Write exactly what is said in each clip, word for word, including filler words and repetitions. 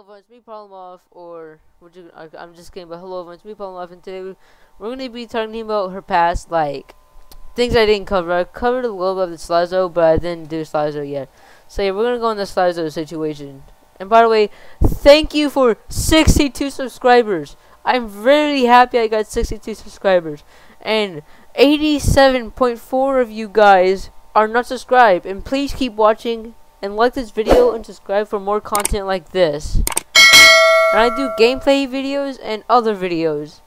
Hello everyone, it's me Palomoff, or we're just, I'm just kidding, but hello everyone, it's me Palomoff, and today we, we're going to be talking about her past, like, things I didn't cover. I covered a little bit of the Slazo, but I didn't do Slazo yet. So yeah, we're going to go on the Slazo situation. And by the way, thank you for sixty-two subscribers. I'm really happy I got sixty-two subscribers. And eighty-seven point four of you guys are not subscribed, and please keep watching and like this video and subscribe for more content like this. And I do gameplay videos and other videos,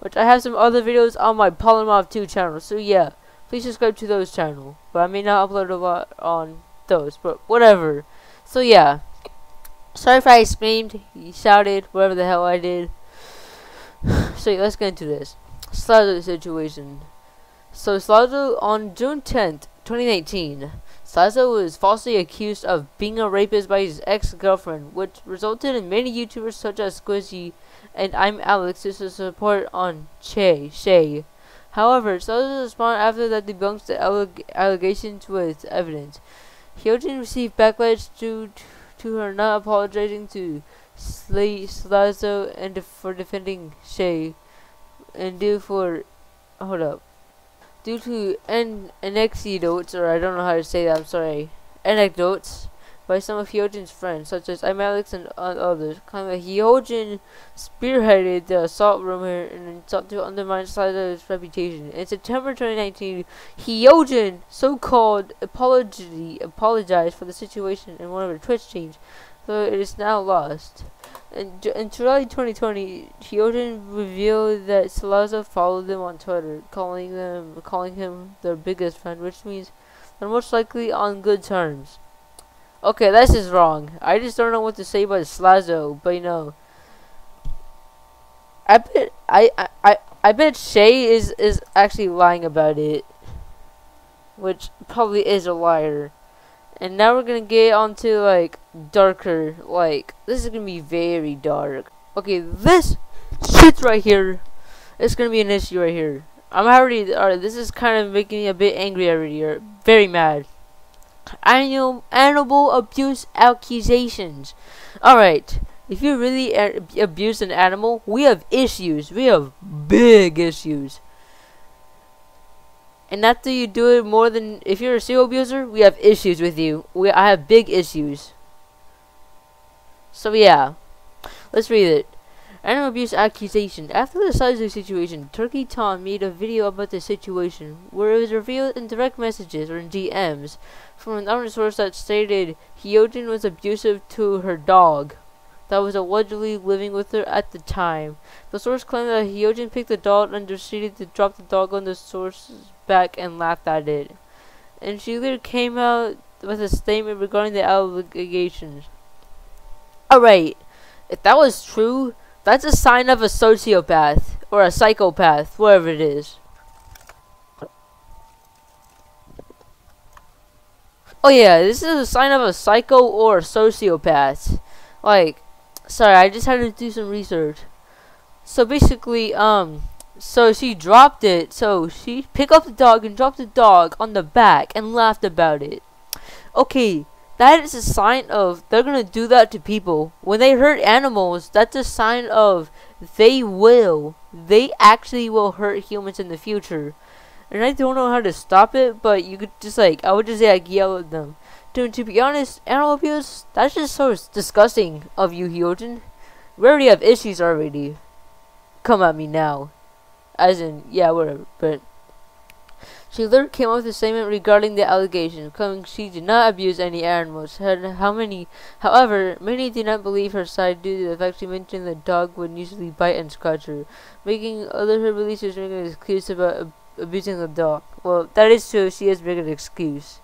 which I have some other videos on my Palomoff two channel, so yeah, please subscribe to those channel. But I may not upload a lot on those, but whatever. So yeah, sorry if I screamed, shouted, whatever the hell I did. So yeah, let's get into this Slazo situation. So Slazo, on June tenth twenty nineteen, Slazo was falsely accused of being a rapist by his ex-girlfriend, which resulted in many YouTubers such as Squizzy and I'm Alex to support on Che Shay. However, Slazo responded after that debunks the alleg allegations with evidence. Hyojin received backlash due to her not apologizing to Slazo and def for defending Shay, and due for hold up. Due to an anecdotes, or I don't know how to say that, I'm sorry, anecdotes by some of Hyojin's friends, such as I'm Alex and uh, others, claiming that Hyojin spearheaded the assault rumor and sought to undermine Slazo's reputation. In September twenty nineteen, Hyojin, so-called apology, apologized for the situation in one of her Twitch streams, though it is now lost. In, in July twenty twenty, Hyojin revealed that Slazo followed them on Twitter, calling them, calling him their biggest fan, which means they're most likely on good terms. Okay, that's just wrong. I just don't know what to say about Slazo, but you know, I bet I I I, I bet Shay is is actually lying about it, which probably is a liar. And now we're gonna get onto like darker, like this is gonna be very dark. Okay, this shit right here, it's gonna be an issue right here. I'm already alright. This is kind of making me a bit angry already, or very mad. Annual animal abuse accusations. All right, if you really abuse an animal, we have issues. We have big issues. And after you do it more than, if you're a serial abuser, we have issues with you. We I have big issues. So yeah, let's read it. Animal abuse accusation. After the Slazo situation, Turkey Tom made a video about the situation, where it was revealed in direct messages or in D Ms from an anonymous source that stated Hyojin was abusive to her dog that was allegedly living with her at the time. The source claimed that Hyojin picked the dog and proceeded to drop the dog on the source's back and laughed at it. And she later came out with a statement regarding the allegations. Alright, if that was true, that's a sign of a sociopath, or a psychopath, whatever it is. Oh yeah, this is a sign of a psycho or a sociopath. Like, sorry, I just had to do some research. So basically, um, so she dropped it. So she picked up the dog and dropped the dog on the back and laughed about it. Okay, that is a sign of they're gonna do that to people. When they hurt animals, that's a sign of they will. They actually will hurt humans in the future. And I don't know how to stop it, but you could just like, I would just say like yell at them. Dude, to be honest, animal abuse, that's just so disgusting of you, Hyojin. We already have issues already. Come at me now. As in, yeah, whatever, but... She later came up with a statement regarding the allegations, claiming she did not abuse any animals. How many? However, many did not believe her side due to the fact she mentioned the dog would usually bite and scratch her, making other her releases make an excuse about ab abusing the dog. Well, that is true, she is making an excuse.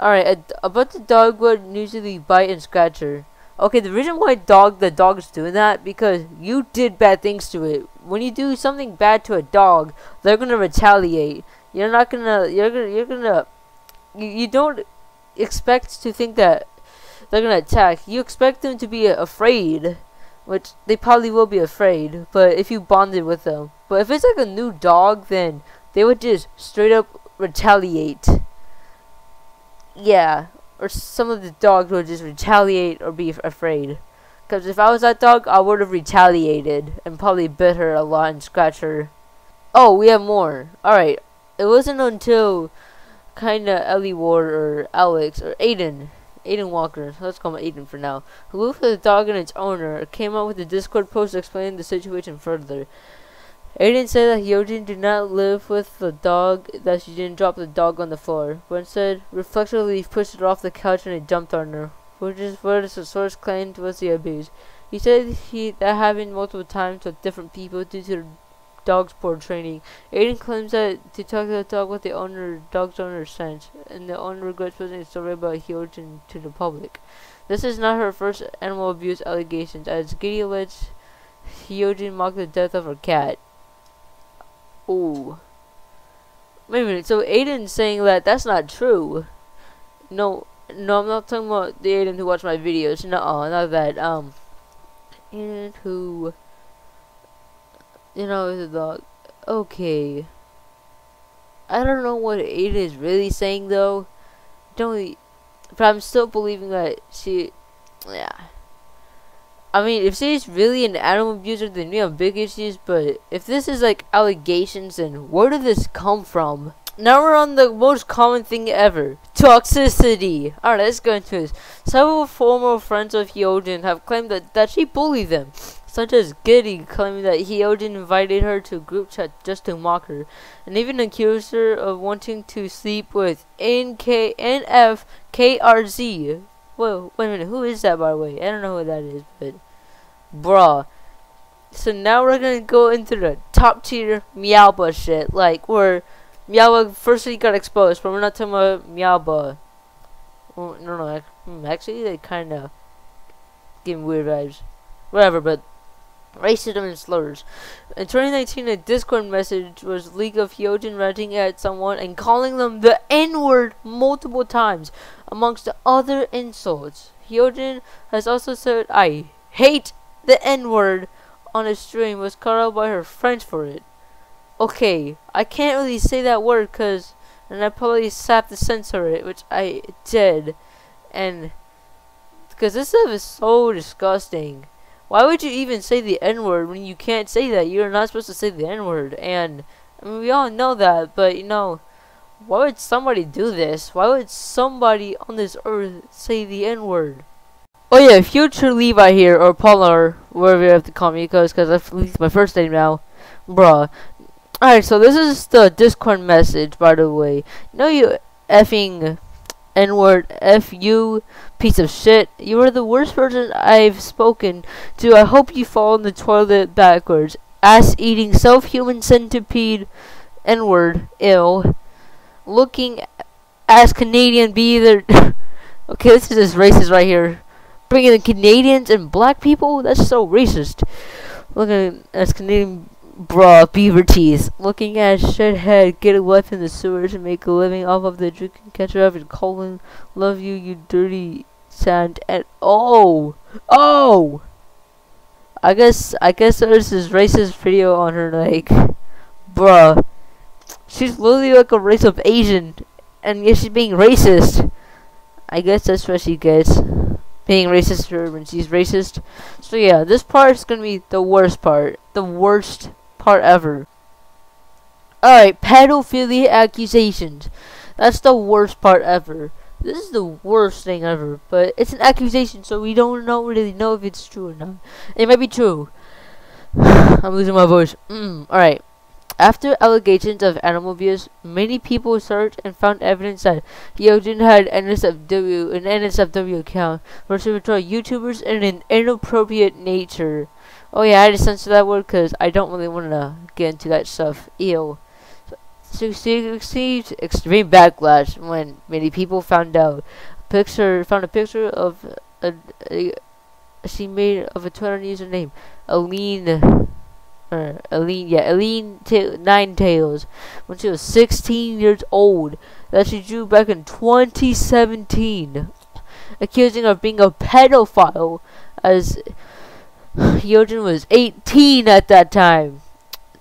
Alright, about the dog would usually bite and scratch her. Okay, the reason why dog the dog is doing that, because you did bad things to it. When you do something bad to a dog, they're gonna retaliate. You're not gonna. You're gonna. You're gonna. You, you don't expect to think that they're gonna attack. You expect them to be afraid, which they probably will be afraid. But if you bonded with them, but if it's like a new dog, then they would just straight up retaliate. Yeah, or some of the dogs will just retaliate or be afraid. Because if I was that dog, I would have retaliated and probably bit her a lot and scratched her. Oh, we have more. Alright, it wasn't until kinda Ellie Ward or Alex or Aiden. Aiden Walker, let's call him Aiden for now, who looked for the dog and its owner, came out with a Discord post explaining the situation further. Aiden said that Hyojin did not live with the dog, that she didn't drop the dog on the floor, but instead, reflexively pushed it off the couch and it jumped on her, which is what the source claimed was the abuse. He said he that happened multiple times with different people due to the dog's poor training. Aiden claims that to talk to the dog with the owner, dog's owner sense, and the owner regrets posting a story about Hyojin to the public. This is not her first animal abuse allegations, as Giddy Lynch, Hyojin mocked the death of her cat. Ooh. Wait a minute, so Aiden's saying that that's not true. No, no, I'm not talking about the Aiden who watched my videos. No, not that. Um, Aiden who, you know, is a dog. Okay. I don't know what Aiden is really saying though. Don't really, but I'm still believing that she, yeah. I mean, if she's really an animal abuser, then we have big issues, but if this is like allegations, then where did this come from? Now we're on the most common thing ever, toxicity. Alright, let's go into this. Several former friends of Hyojin have claimed that, that she bullied them, such as Giddy, claiming that Hyojin invited her to a group chat just to mock her, and even accused her of wanting to sleep with N F K R Z. Whoa, wait a minute, who is that by the way? I don't know who that is, but bruh. So now we're gonna go into the top tier Meowba shit, like where Meowba firstly got exposed, but we're not talking about Meowba. Oh, no, no, actually they kinda give me weird vibes. Whatever, but racism and slurs. In twenty nineteen, a Discord message was leaked of Hyojin ranting at someone and calling them the N-word multiple times, amongst other insults. Hyojin has also said, "I hate the N-word" on a stream, was caught out by her friends for it. Okay, I can't really say that word cause, and I probably have to censor it, which I did, and because this stuff is so disgusting. Why would you even say the N-word when you can't say that? You're not supposed to say the N-word, and I mean, we all know that, but you know, why would somebody do this? Why would somebody on this earth say the N-word? Oh yeah, future Levi here, or Paula, or wherever you have to call me, because I've leaked my first name now. Bruh. Alright, so this is the Discord message, by the way. No, you effing N-word, F you, piece of shit. You are the worst person I've spoken to. I hope you fall in the toilet backwards. Ass-eating, self-human centipede, N-word, ill. Looking as Canadian, be either... okay, this is just racist right here. Bringing the Canadians and black people? That's so racist. Looking as Canadian... bruh, beaver teeth. Looking at shithead, get a life in the sewers and make a living off of the drinking catcher up and calling, love you, you dirty sand. And oh, oh, I guess, I guess there's this racist video on her, like, bruh, she's literally like a race of Asian, and yet she's being racist. I guess that's what she gets, being racist for her when she's racist. So yeah, this part is gonna be the worst part, the worst part ever. Alright, pedophilia accusations. That's the worst part ever. This is the worst thing ever, but it's an accusation, so we don't know really know if it's true or not. It might be true. I'm losing my voice. Mm, Alright. After allegations of animal abuse, many people searched and found evidence that Hyojin had N S F W, an N S F W account where she would troll YouTubers in an inappropriate nature. Oh yeah, I had to censor that word because I don't really want to get into that stuff. Ew. So she received extreme backlash when many people found out. Picture found a picture of a, a, a she made of a Twitter username, Aline. Or Aline, yeah, Aline Ta Ninetails, when she was sixteen years old, that she drew back in twenty seventeen, accusing her of being a pedophile, as Hyojin was eighteen at that time.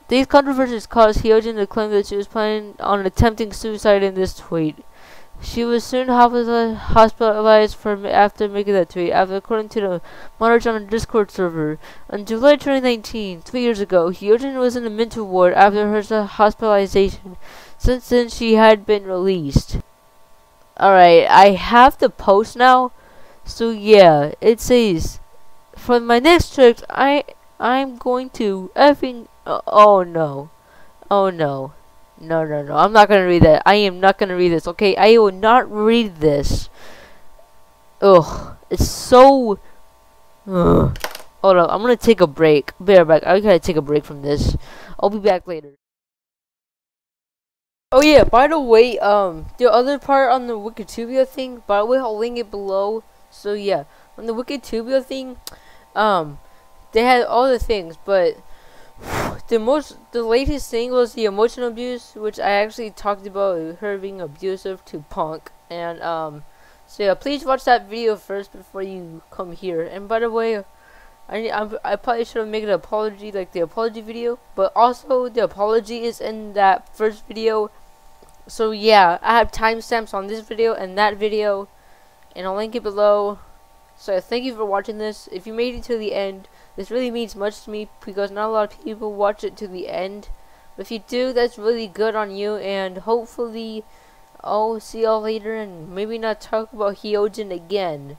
These controversies caused Hyojin to claim that she was planning on attempting suicide in this tweet. She was soon hospitalized for after making that tweet, after, according to the monitor on the Discord server. On July twenty nineteen, three years ago, Hyojin was in the mental ward after her hospitalization. Since then, she had been released. Alright, I have the post now. So yeah, it says, for my next trick, I, I'm going to effing... Uh, oh no. Oh no. No, no, no. I'm not gonna read that. I am not gonna read this, okay? I will not read this. Ugh. It's so... Ugh. Hold on. I'm gonna take a break. Be right back. I gotta take a break from this. I'll be back later. Oh yeah, by the way, um, the other part on the Wikipedia thing, by the way, I'll link it below. So yeah, on the Wikipedia thing, um, they had all the things, but... The most, the latest thing was the emotional abuse, which I actually talked about her being abusive to Punk, and um, so yeah, please watch that video first before you come here. And by the way, I I, I probably should have made an apology, like the apology video, but also the apology is in that first video. So yeah, I have timestamps on this video and that video, and I'll link it below. So thank you for watching this. If you made it to the end, this really means much to me because not a lot of people watch it to the end. But if you do, that's really good on you, and hopefully I'll see y'all later and maybe not talk about Hyojin again.